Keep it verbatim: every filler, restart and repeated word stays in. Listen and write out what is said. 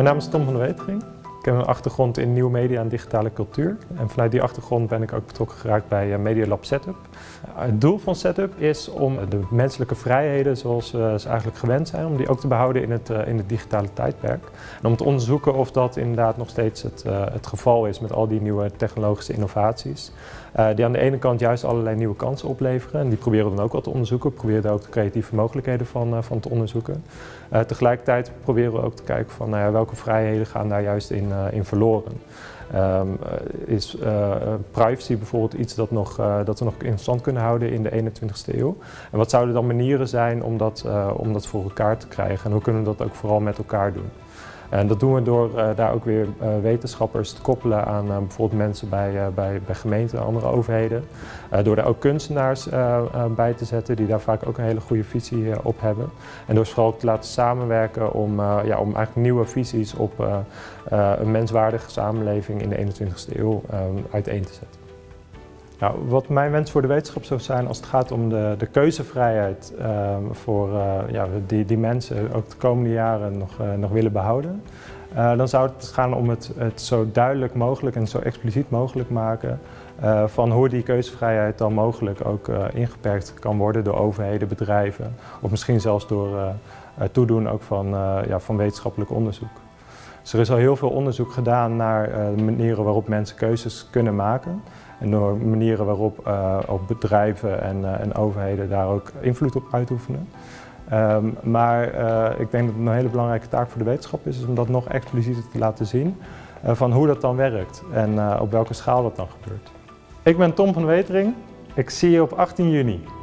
Mijn naam is Tom van de Wetering. Ik heb een achtergrond in nieuwe media en digitale cultuur. En vanuit die achtergrond ben ik ook betrokken geraakt bij Media Lab Setup. Het doel van Setup is om de menselijke vrijheden zoals we ze eigenlijk gewend zijn, om die ook te behouden in het, in het digitale tijdperk. En om te onderzoeken of dat inderdaad nog steeds het, het geval is met al die nieuwe technologische innovaties. Die aan de ene kant juist allerlei nieuwe kansen opleveren. En die proberen we dan ook wel te onderzoeken. We proberen daar ook de creatieve mogelijkheden van, van te onderzoeken. Uh, tegelijkertijd proberen we ook te kijken van nou ja, welke vrijheden gaan daar juist in, uh, in verloren. Um, is uh, privacy bijvoorbeeld iets dat, nog, uh, dat we nog in stand kunnen houden in de eenentwintigste eeuw? En wat zouden dan manieren zijn om dat, uh, om dat voor elkaar te krijgen? En hoe kunnen we dat ook vooral met elkaar doen? En dat doen we door uh, daar ook weer uh, wetenschappers te koppelen aan uh, bijvoorbeeld mensen bij, uh, bij, bij gemeenten en andere overheden. Uh, door daar ook kunstenaars uh, uh, bij te zetten die daar vaak ook een hele goede visie uh, op hebben. En door ze vooral te laten samenwerken om, uh, ja, om eigenlijk nieuwe visies op uh, uh, een menswaardige samenleving in de eenentwintigste eeuw uh, uiteen te zetten. Nou, wat mijn wens voor de wetenschap zou zijn als het gaat om de, de keuzevrijheid uh, voor, uh, ja, die, die mensen ook de komende jaren nog, uh, nog willen behouden, uh, dan zou het gaan om het, het zo duidelijk mogelijk en zo expliciet mogelijk maken uh, van hoe die keuzevrijheid dan mogelijk ook uh, ingeperkt kan worden door overheden, bedrijven of misschien zelfs door uh, het toedoen ook van, uh, ja, van wetenschappelijk onderzoek. Dus er is al heel veel onderzoek gedaan naar uh, manieren waarop mensen keuzes kunnen maken. En door manieren waarop uh, ook bedrijven en, uh, en overheden daar ook invloed op uitoefenen. Um, maar uh, ik denk dat het een hele belangrijke taak voor de wetenschap is, is om dat nog explicieter te laten zien uh, van hoe dat dan werkt en uh, op welke schaal dat dan gebeurt. Ik ben Tom van de Wetering. Ik zie je op achttien juni.